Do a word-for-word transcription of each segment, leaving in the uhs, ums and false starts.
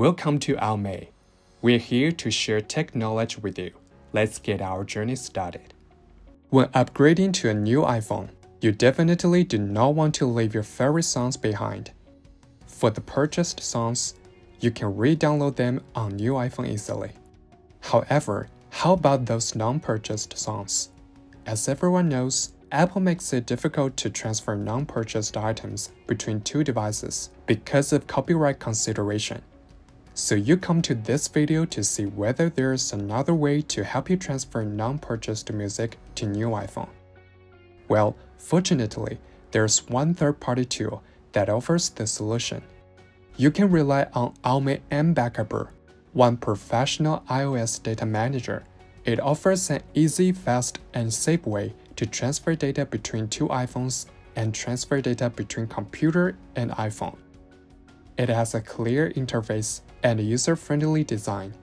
Welcome to AOMEI. We're here to share tech knowledge with you. Let's get our journey started. When upgrading to a new iPhone, you definitely do not want to leave your favorite songs behind. For the purchased songs, you can re-download them on new iPhone easily. However, how about those non-purchased songs? As everyone knows, Apple makes it difficult to transfer non-purchased items between two devices because of copyright consideration. So you come to this video to see whether there's another way to help you transfer non-purchased music to new iPhone. Well, fortunately, there's one third-party tool that offers the solution. You can rely on AOMEI MBackupper, one professional iOS data manager. It offers an easy, fast, and safe way to transfer data between two iPhones and transfer data between computer and iPhone. It has a clear interface and a user-friendly design.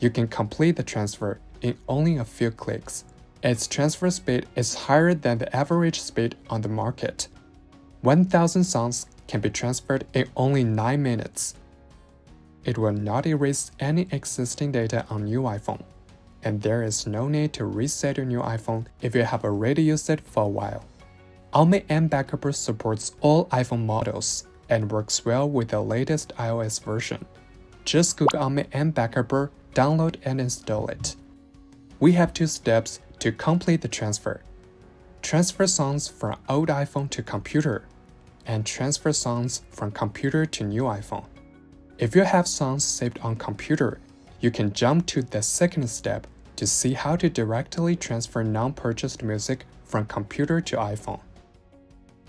You can complete the transfer in only a few clicks. Its transfer speed is higher than the average speed on the market. one thousand songs can be transferred in only nine minutes. It will not erase any existing data on new iPhone, and there is no need to reset your new iPhone if you have already used it for a while. AOMEI MBackupper supports all iPhone models and works well with the latest iOS version. Just Google AOMEI MBackupper, download and install it. We have two steps to complete the transfer. Transfer songs from old iPhone to computer, and transfer songs from computer to new iPhone. If you have songs saved on computer, you can jump to the second step to see how to directly transfer non-purchased music from computer to iPhone.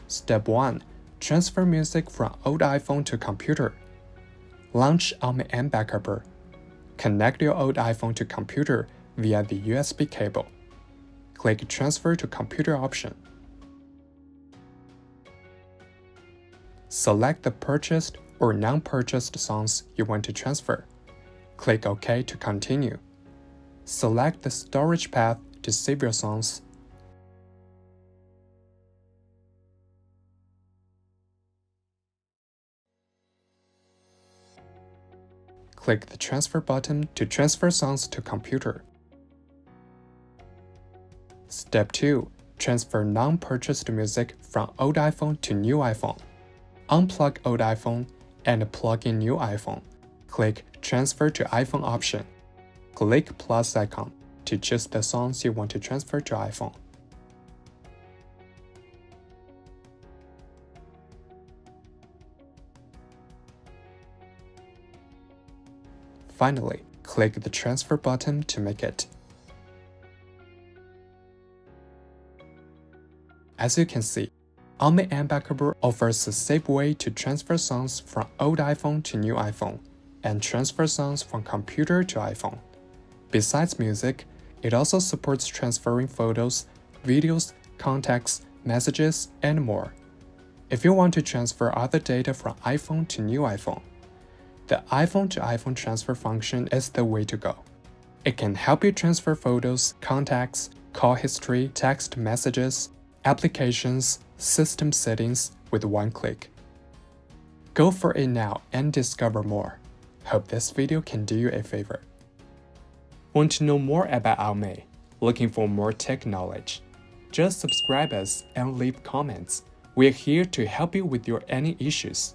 Step one. Transfer music from old iPhone to computer. Launch AOMEI MBackupper. Connect your old iPhone to computer via the U S B cable. Click Transfer to Computer option. Select the purchased or non-purchased songs you want to transfer. Click OK to continue. Select the storage path to save your songs. Click the transfer button to transfer songs to computer. Step two. Transfer non-purchased music from old iPhone to new iPhone. Unplug old iPhone and plug in new iPhone. Click Transfer to iPhone option. Click plus icon to choose the songs you want to transfer to iPhone. Finally, click the transfer button to make it. As you can see, AOMEI MBackupper offers a safe way to transfer songs from old iPhone to new iPhone, and transfer songs from computer to iPhone. Besides music, it also supports transferring photos, videos, contacts, messages, and more. If you want to transfer other data from iPhone to new iPhone, the iPhone to iPhone transfer function is the way to go. It can help you transfer photos, contacts, call history, text messages, applications, system settings with one click. Go for it now and discover more. Hope this video can do you a favor. Want to know more about AOMEI? Looking for more tech knowledge? Just subscribe us and leave comments. We're here to help you with your any issues.